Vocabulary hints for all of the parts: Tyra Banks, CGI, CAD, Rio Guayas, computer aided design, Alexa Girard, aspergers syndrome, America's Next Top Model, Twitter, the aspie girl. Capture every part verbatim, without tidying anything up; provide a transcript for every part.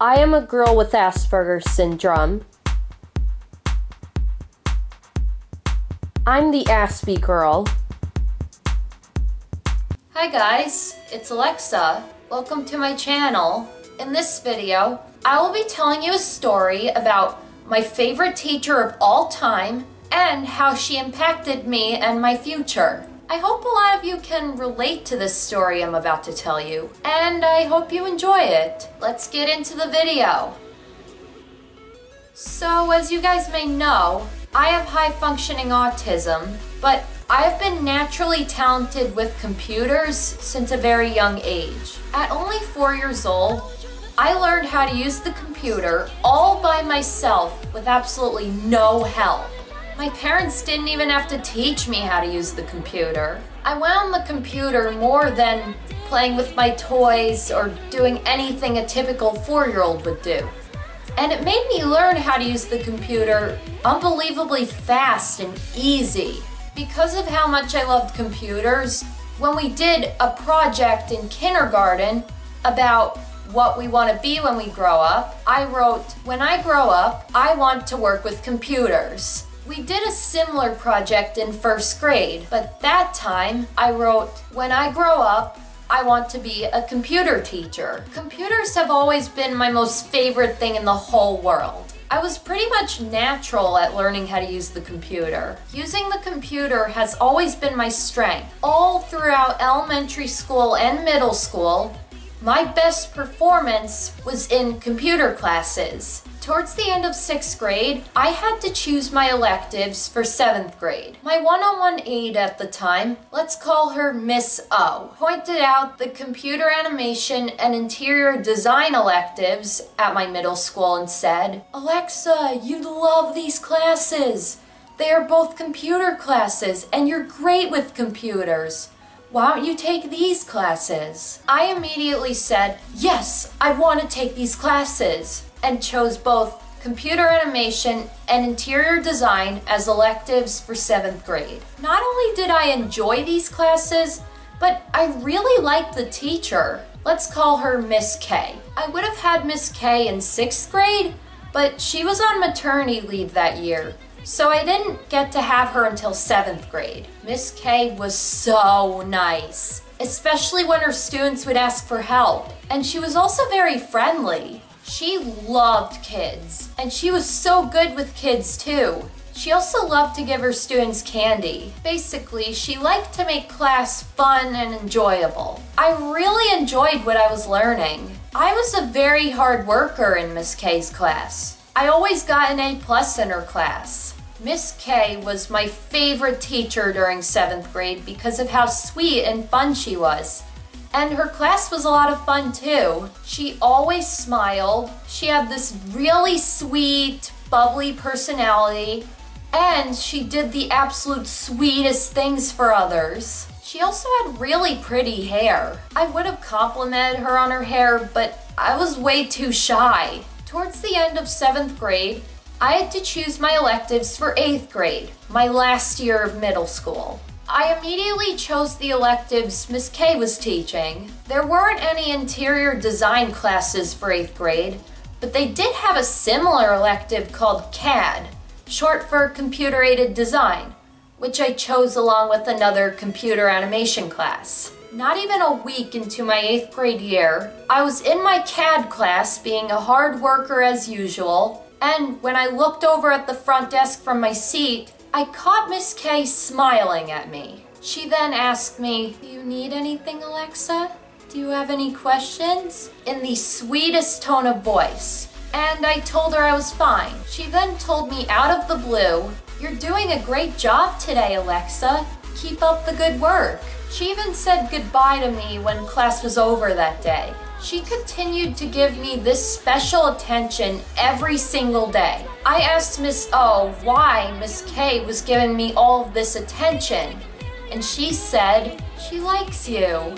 I am a girl with Asperger's syndrome. I'm the Aspie girl. Hi guys, it's Alexa. Welcome to my channel. In this video, I will be telling you a story about my favorite teacher of all time and how she impacted me and my future. I hope a lot of you can relate to this story I'm about to tell you, and I hope you enjoy it. Let's get into the video. So, as you guys may know, I have high-functioning autism, but I have been naturally talented with computers since a very young age. At only four years old, I learned how to use the computer all by myself with absolutely no help. My parents didn't even have to teach me how to use the computer. I went on the computer more than playing with my toys or doing anything a typical four-year-old would do. And it made me learn how to use the computer unbelievably fast and easy. Because of how much I loved computers, when we did a project in kindergarten about what we want to be when we grow up, I wrote, "When I grow up, I want to work with computers." We did a similar project in first grade, but that time I wrote, "When I grow up, I want to be a computer teacher." Computers have always been my most favorite thing in the whole world. I was pretty much natural at learning how to use the computer. Using the computer has always been my strength. All throughout elementary school and middle school, my best performance was in computer classes. Towards the end of sixth grade, I had to choose my electives for seventh grade. My one-on-one aide at the time, let's call her Miss O, pointed out the computer animation and interior design electives at my middle school and said, "Alexa, you love these classes. They are both computer classes and you're great with computers. Why don't you take these classes?" I immediately said, "Yes, I want to take these classes," and chose both computer animation and interior design as electives for seventh grade. Not only did I enjoy these classes, but I really liked the teacher. Let's call her Miss K. I would have had Miss K in sixth grade, but she was on maternity leave that year, so I didn't get to have her until seventh grade. Miss K was so nice, especially when her students would ask for help, and she was also very friendly. She loved kids, and she was so good with kids too. She also loved to give her students candy. Basically, she liked to make class fun and enjoyable. I really enjoyed what I was learning. I was a very hard worker in Miss K's class. I always got an A plus in her class. Miss K was my favorite teacher during seventh grade because of how sweet and fun she was. And her class was a lot of fun too. She always smiled. She had this really sweet, bubbly personality, and she did the absolute sweetest things for others. She also had really pretty hair. I would have complimented her on her hair, but I was way too shy. Towards the end of seventh grade, I had to choose my electives for eighth grade, my last year of middle school. I immediately chose the electives Miss K was teaching. There weren't any interior design classes for eighth grade, but they did have a similar elective called C A D, short for Computer Aided Design, which I chose along with another computer animation class. Not even a week into my eighth grade year, I was in my C A D class being a hard worker as usual, and when I looked over at the front desk from my seat, I caught Miss K smiling at me. She then asked me, "Do you need anything, Alexa? Do you have any questions?" in the sweetest tone of voice. And I told her I was fine. She then told me out of the blue, "You're doing a great job today, Alexa. Keep up the good work." She even said goodbye to me when class was over that day. She continued to give me this special attention every single day. I asked Miss O why Miss K was giving me all of this attention, and she said, "She likes you.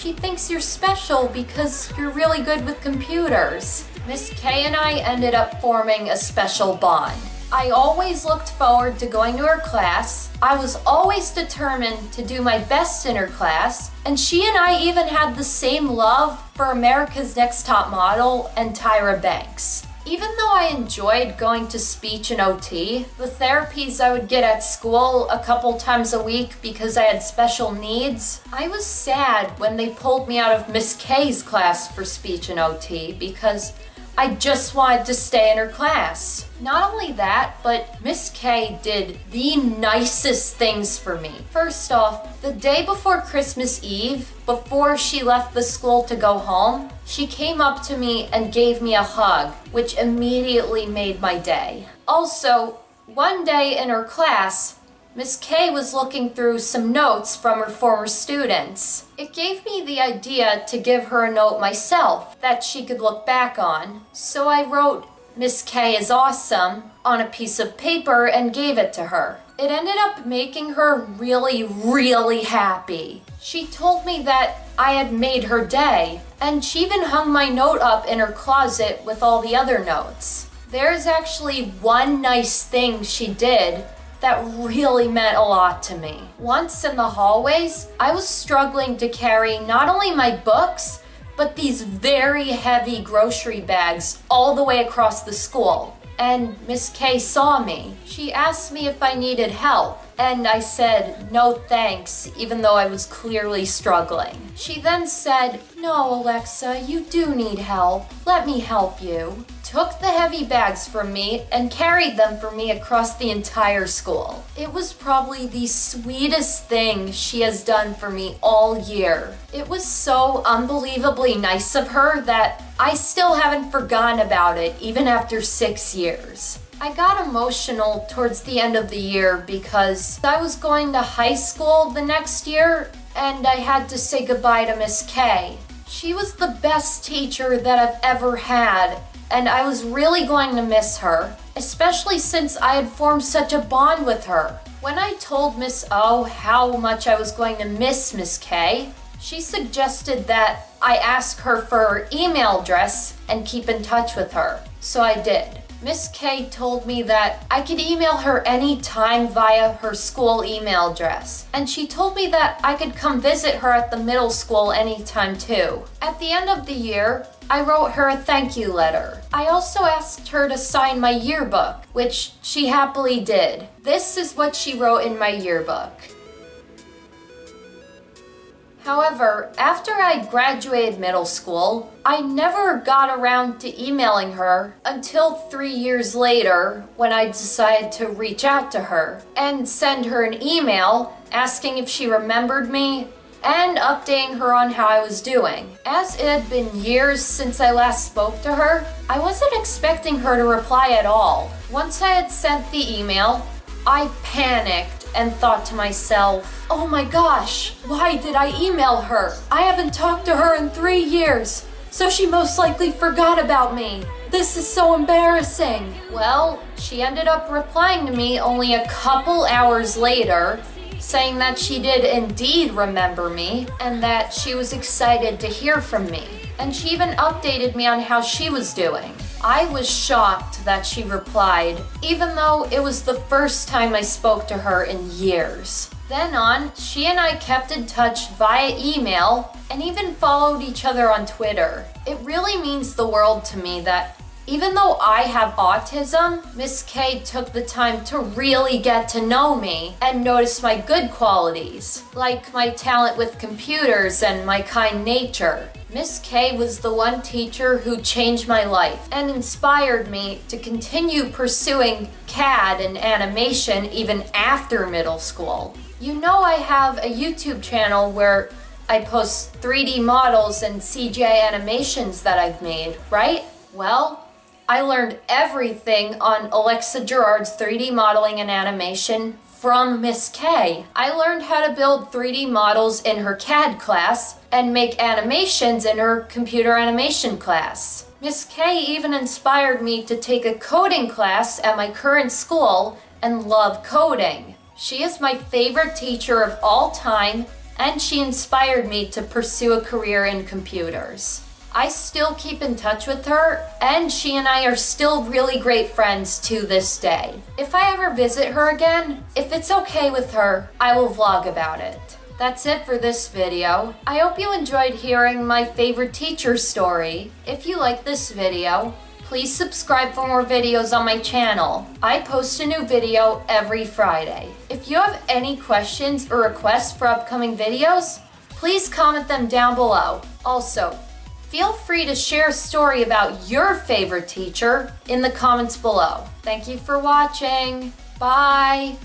She thinks you're special because you're really good with computers." Miss K and I ended up forming a special bond. I always looked forward to going to her class. I was always determined to do my best in her class, and she and I even had the same love for America's Next Top Model and Tyra Banks. Even though I enjoyed going to speech and O T, the therapies I would get at school a couple times a week because I had special needs, I was sad when they pulled me out of Miss K's class for speech and O T because I just wanted to stay in her class. Not only that, but Miss K did the nicest things for me. First off, the day before Christmas Eve, before she left the school to go home, she came up to me and gave me a hug, which immediately made my day. Also, one day in her class, Miss K was looking through some notes from her former students. It gave me the idea to give her a note myself that she could look back on. So I wrote, "Miss K is awesome," on a piece of paper and gave it to her. It ended up making her really, really happy. She told me that I had made her day, and she even hung my note up in her closet with all the other notes. There's actually one nice thing she did that really meant a lot to me. Once in the hallways, I was struggling to carry not only my books, but these very heavy grocery bags all the way across the school. And Miss K saw me. She asked me if I needed help, and I said, "No thanks," even though I was clearly struggling. She then said, "No, Alexa, you do need help. Let me help you." Took the heavy bags from me and carried them for me across the entire school. It was probably the sweetest thing she has done for me all year. It was so unbelievably nice of her that I still haven't forgotten about it, even after six years. I got emotional towards the end of the year because I was going to high school the next year and I had to say goodbye to Miss K. She was the best teacher that I've ever had, and I was really going to miss her, especially since I had formed such a bond with her. When I told Miss O how much I was going to miss Miss K, she suggested that I ask her for her email address and keep in touch with her, so I did. Miss K told me that I could email her anytime via her school email address, and she told me that I could come visit her at the middle school anytime too. At the end of the year, I wrote her a thank you letter. I also asked her to sign my yearbook, which she happily did. This is what she wrote in my yearbook. However, after I graduated middle school, I never got around to emailing her until three years later when I decided to reach out to her and send her an email asking if she remembered me and updating her on how I was doing. As it had been years since I last spoke to her, I wasn't expecting her to reply at all. Once I had sent the email, I panicked and thought to myself, "Oh my gosh, why did I email her? I haven't talked to her in three years, so she most likely forgot about me. This is so embarrassing." Well, she ended up replying to me only a couple hours later, saying that she did indeed remember me and that she was excited to hear from me. And she even updated me on how she was doing. I was shocked that she replied, even though it was the first time I spoke to her in years. Then on, she and I kept in touch via email and even followed each other on Twitter. It really means the world to me that even though I have autism, Miss K took the time to really get to know me and notice my good qualities, like my talent with computers and my kind nature. Miss K was the one teacher who changed my life and inspired me to continue pursuing C A D and animation even after middle school. You know, I have a YouTube channel where I post three D models and C G I animations that I've made, right? Well, I learned everything on Alexa Girard's three D modeling and animation from Miss K. I learned how to build three D models in her C A D class and make animations in her computer animation class. Miss K even inspired me to take a coding class at my current school and love coding. She is my favorite teacher of all time, and she inspired me to pursue a career in computers. I still keep in touch with her, and she and I are still really great friends to this day. If I ever visit her again, if it's okay with her, I will vlog about it. That's it for this video. I hope you enjoyed hearing my favorite teacher story. If you like this video, please subscribe for more videos on my channel. I post a new video every Friday. If you have any questions or requests for upcoming videos, please comment them down below. Also, feel free to share a story about your favorite teacher in the comments below. Thank you for watching. Bye.